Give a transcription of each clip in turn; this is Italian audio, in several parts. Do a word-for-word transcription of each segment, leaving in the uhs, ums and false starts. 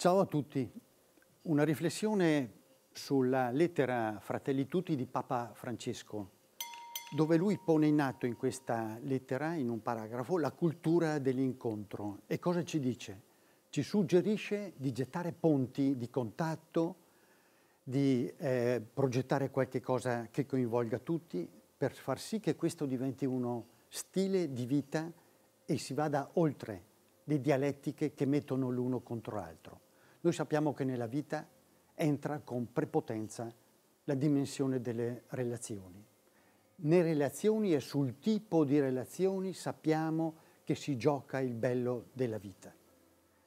Ciao a tutti. Una riflessione sulla lettera Fratelli Tutti di Papa Francesco, dove lui pone in atto in questa lettera, in un paragrafo, la cultura dell'incontro. E cosa ci dice? Ci suggerisce di gettare ponti di contatto, di eh, progettare qualche cosa che coinvolga tutti, per far sì che questo diventi uno stile di vita e si vada oltre le dialettiche che mettono l'uno contro l'altro. Noi sappiamo che nella vita entra con prepotenza la dimensione delle relazioni. Nelle relazioni e sul tipo di relazioni sappiamo che si gioca il bello della vita.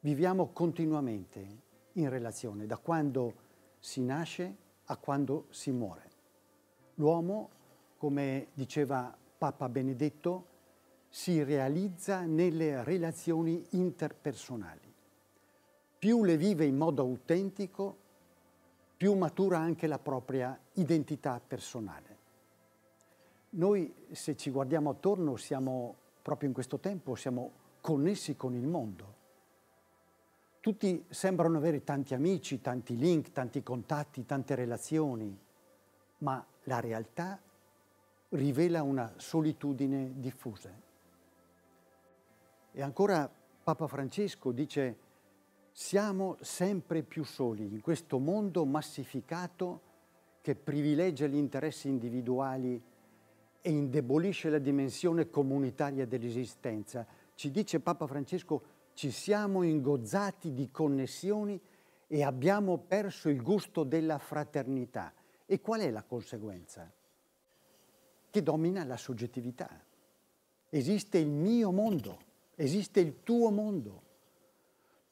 Viviamo continuamente in relazione, da quando si nasce a quando si muore. L'uomo, come diceva Papa Benedetto, si realizza nelle relazioni interpersonali. Più le vive in modo autentico, più matura anche la propria identità personale. Noi, se ci guardiamo attorno, siamo, proprio in questo tempo, siamo connessi con il mondo. Tutti sembrano avere tanti amici, tanti link, tanti contatti, tante relazioni, ma la realtà rivela una solitudine diffusa. E ancora Papa Francesco dice: siamo sempre più soli in questo mondo massificato che privilegia gli interessi individuali e indebolisce la dimensione comunitaria dell'esistenza. Ci dice Papa Francesco, ci siamo ingozzati di connessioni e abbiamo perso il gusto della fraternità. E qual è la conseguenza? Che domina la soggettività. Esiste il mio mondo, esiste il tuo mondo.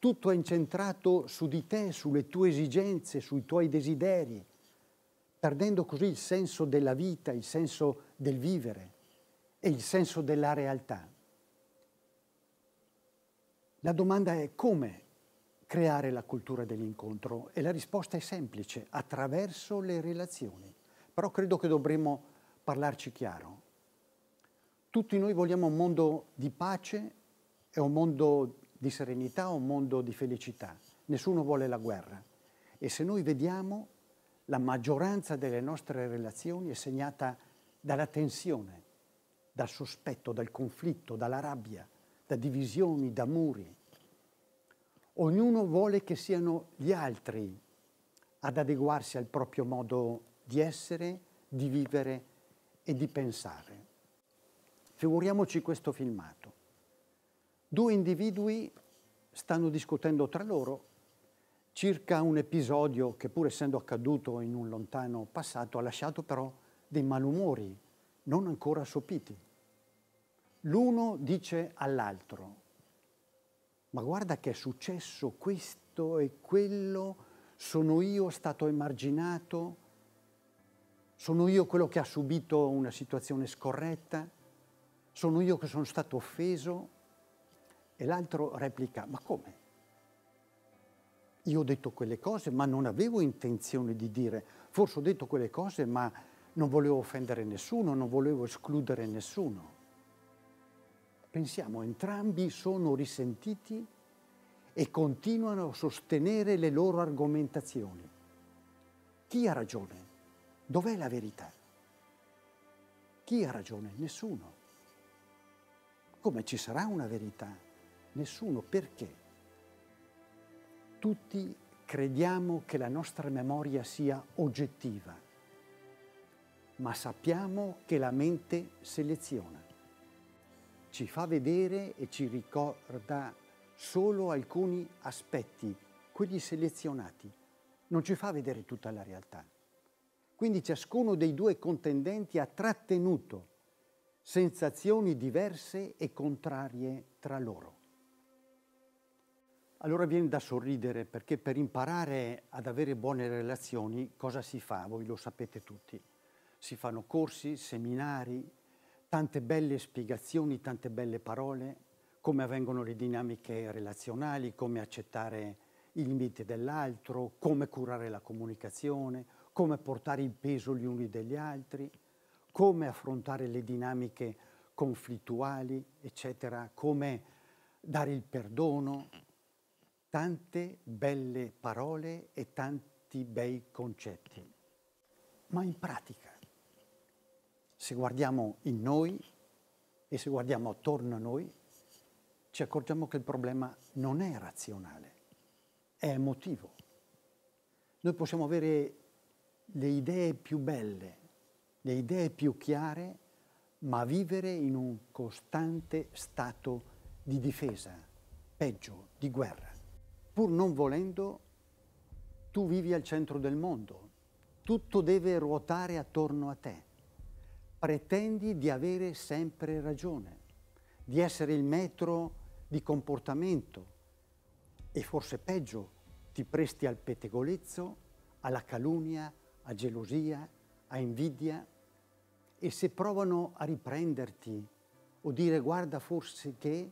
Tutto è incentrato su di te, sulle tue esigenze, sui tuoi desideri, perdendo così il senso della vita, il senso del vivere e il senso della realtà. La domanda è: come creare la cultura dell'incontro? E la risposta è semplice: attraverso le relazioni. Però credo che dovremmo parlarci chiaro. Tutti noi vogliamo un mondo di pace e un mondo di serenità, un mondo di felicità. Nessuno vuole la guerra. E se noi vediamo, la maggioranza delle nostre relazioni è segnata dalla tensione, dal sospetto, dal conflitto, dalla rabbia, da divisioni, da muri. Ognuno vuole che siano gli altri ad adeguarsi al proprio modo di essere, di vivere e di pensare. Figuriamoci questo filmato. Due individui stanno discutendo tra loro circa un episodio che, pur essendo accaduto in un lontano passato, ha lasciato però dei malumori non ancora sopiti. L'uno dice all'altro: ma guarda che è successo questo e quello, sono io stato emarginato, sono io quello che ha subito una situazione scorretta, sono io che sono stato offeso. E l'altro replica: ma come? Io ho detto quelle cose, ma non avevo intenzione di dire, forse ho detto quelle cose, ma non volevo offendere nessuno, non volevo escludere nessuno. Pensiamo, entrambi sono risentiti e continuano a sostenere le loro argomentazioni. Chi ha ragione? Dov'è la verità? Chi ha ragione? Nessuno. Come ci sarà una verità? Nessuno. Perché? Tutti crediamo che la nostra memoria sia oggettiva, ma sappiamo che la mente seleziona. Ci fa vedere e ci ricorda solo alcuni aspetti, quelli selezionati. Non ci fa vedere tutta la realtà. Quindi ciascuno dei due contendenti ha trattenuto sensazioni diverse e contrarie tra loro. Allora viene da sorridere, perché per imparare ad avere buone relazioni cosa si fa? Voi lo sapete tutti. Si fanno corsi, seminari, tante belle spiegazioni, tante belle parole, come avvengono le dinamiche relazionali, come accettare i limiti dell'altro, come curare la comunicazione, come portare il peso gli uni degli altri, come affrontare le dinamiche conflittuali, eccetera, come dare il perdono. tante belle parole e tanti bei concetti, ma in pratica, se guardiamo in noi e se guardiamo attorno a noi, ci accorgiamo che il problema non è razionale, è emotivo. Noi possiamo avere le idee più belle, le idee più chiare, ma vivere in un costante stato di difesa, peggio, di guerra. Pur non volendo, tu vivi al centro del mondo, tutto deve ruotare attorno a te. Pretendi di avere sempre ragione, di essere il metro di comportamento e forse peggio, ti presti al pettegolezzo, alla calunnia, a gelosia, a invidia, e se provano a riprenderti o dire guarda forse che,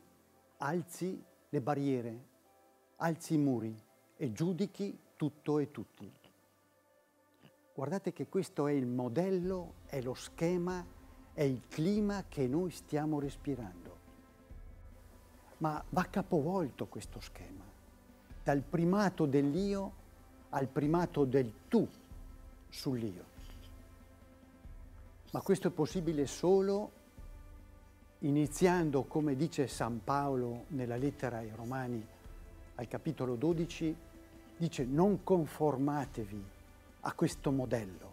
alzi le barriere, alzi i muri e giudichi tutto e tutti. Guardate che questo è il modello, è lo schema, è il clima che noi stiamo respirando. Ma va capovolto questo schema, dal primato dell'io al primato del tu sull'io. Ma questo è possibile solo iniziando, come dice San Paolo nella lettera ai Romani, al capitolo dodici, dice non conformatevi a questo modello,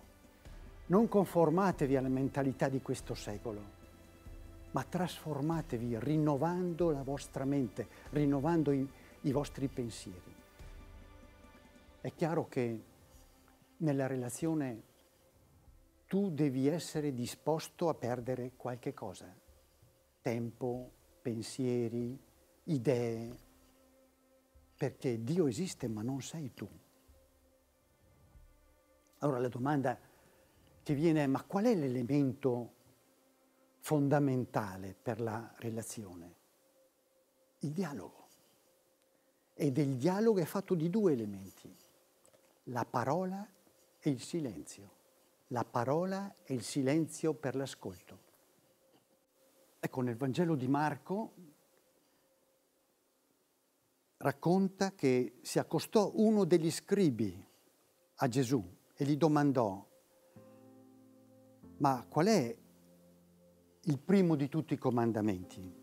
non conformatevi alla mentalità di questo secolo, ma trasformatevi rinnovando la vostra mente, rinnovando i i vostri pensieri. È chiaro che nella relazione tu devi essere disposto a perdere qualche cosa, tempo, pensieri, idee, perché Dio esiste ma non sei tu. Allora la domanda che viene è: ma qual è l'elemento fondamentale per la relazione? Il dialogo. E del dialogo è fatto di due elementi, la parola e il silenzio. La parola e il silenzio per l'ascolto. Ecco, nel Vangelo di Marco racconta che si accostò uno degli scribi a Gesù e gli domandò: ma qual è il primo di tutti i comandamenti?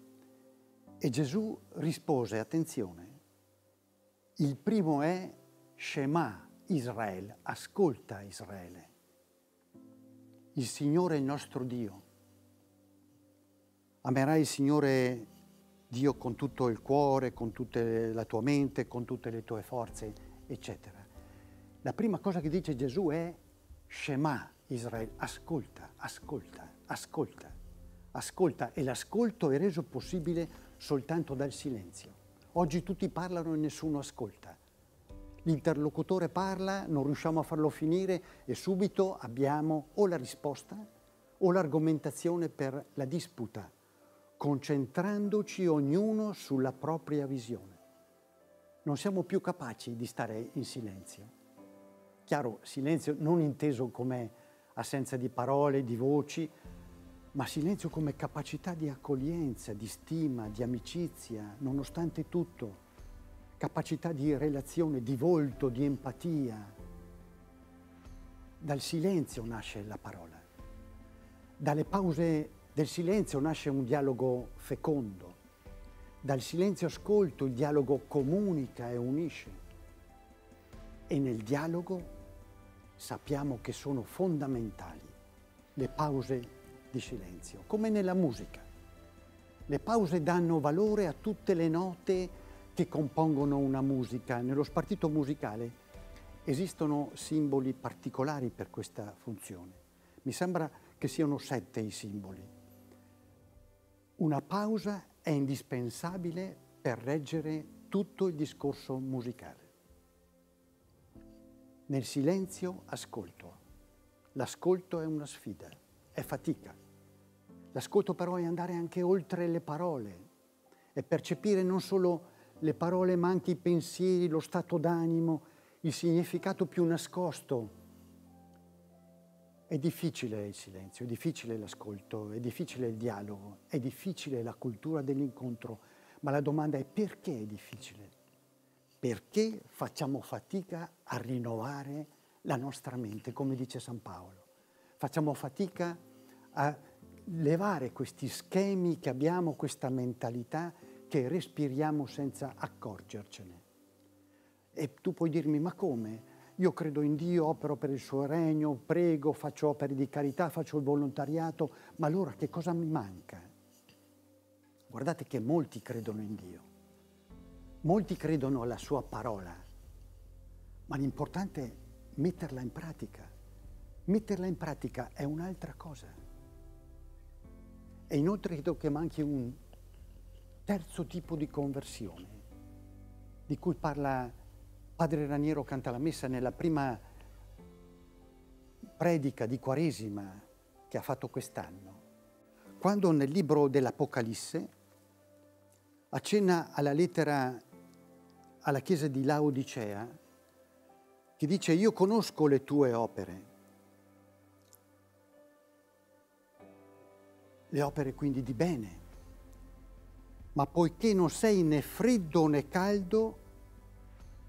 E Gesù rispose, attenzione, il primo è Shema Israel, ascolta Israele. Il Signore è il nostro Dio. Amerai il Signore Dio con tutto il cuore, con tutta la tua mente, con tutte le tue forze, eccetera. La prima cosa che dice Gesù è Shema Israel, ascolta, ascolta, ascolta, ascolta. E l'ascolto è reso possibile soltanto dal silenzio. Oggi tutti parlano e nessuno ascolta. L'interlocutore parla, non riusciamo a farlo finire e subito abbiamo o la risposta o l'argomentazione per la disputa, concentrandoci ognuno sulla propria visione. Non siamo più capaci di stare in silenzio. Chiaro, silenzio non inteso come assenza di parole, di voci, ma silenzio come capacità di accoglienza, di stima, di amicizia, nonostante tutto, capacità di relazione, di volto, di empatia. Dal silenzio nasce la parola. Dalle pause del silenzio nasce un dialogo fecondo. Dal silenzio ascolto il dialogo comunica e unisce. E nel dialogo sappiamo che sono fondamentali le pause di silenzio, come nella musica. Le pause danno valore a tutte le note che compongono una musica. Nello spartito musicale esistono simboli particolari per questa funzione. Mi sembra che siano sette i simboli. Una pausa è indispensabile per reggere tutto il discorso musicale. Nel silenzio ascolto. L'ascolto è una sfida. È fatica. L'ascolto però è andare anche oltre le parole e percepire non solo le parole ma anche i pensieri, lo stato d'animo, il significato più nascosto. È difficile il silenzio, è difficile l'ascolto, è difficile il dialogo, è difficile la cultura dell'incontro, ma la domanda è: perché è difficile? perché facciamo fatica a rinnovare la nostra mente, come dice San Paolo. Facciamo fatica a levare questi schemi che abbiamo, questa mentalità che respiriamo senza accorgercene. E tu puoi dirmi, ma come? Io credo in Dio, opero per il suo regno, prego, faccio opere di carità, faccio il volontariato, ma allora che cosa mi manca? Guardate che molti credono in Dio, molti credono alla sua parola, ma l'importante è metterla in pratica. Metterla in pratica è un'altra cosa. E inoltre credo che manchi un terzo tipo di conversione, di cui parla Padre Raniero canta la messa nella prima predica di Quaresima che ha fatto quest'anno, quando nel libro dell'Apocalisse accenna alla lettera alla chiesa di Laodicea, che dice: io conosco le tue opere. Le opere quindi di bene, ma poiché non sei né freddo né caldo,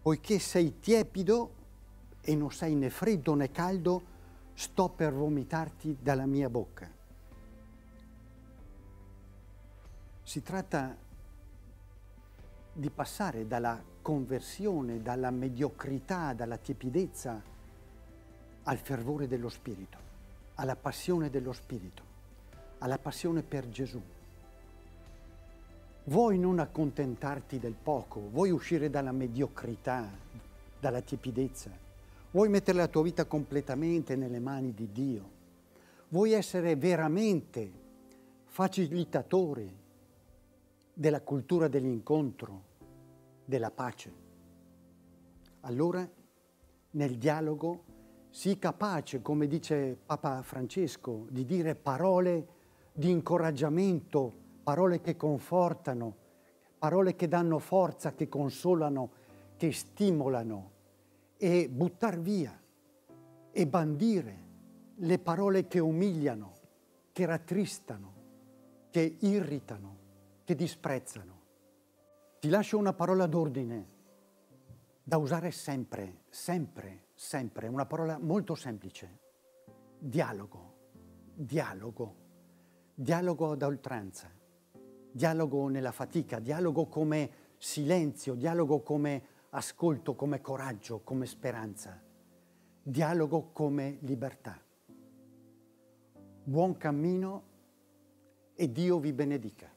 poiché sei tiepido e non sei né freddo né caldo, sto per vomitarti dalla mia bocca. Si tratta di passare dalla conversione, dalla mediocrità, dalla tiepidezza, al fervore dello Spirito, alla passione dello Spirito, alla passione per Gesù. Vuoi non accontentarti del poco, vuoi uscire dalla mediocrità, dalla tiepidezza, vuoi mettere la tua vita completamente nelle mani di Dio, vuoi essere veramente facilitatore della cultura dell'incontro, della pace. Allora, nel dialogo, sii capace, come dice Papa Francesco, di dire parole di incoraggiamento, parole che confortano, parole che danno forza, che consolano, che stimolano, e buttar via e bandire le parole che umiliano, che rattristano, che irritano, che disprezzano. Ti lascio una parola d'ordine da usare sempre, sempre, sempre, una parola molto semplice: dialogo, dialogo, dialogo ad oltranza. Dialogo nella fatica, dialogo come silenzio, dialogo come ascolto, come coraggio, come speranza, dialogo come libertà. Buon cammino e Dio vi benedica.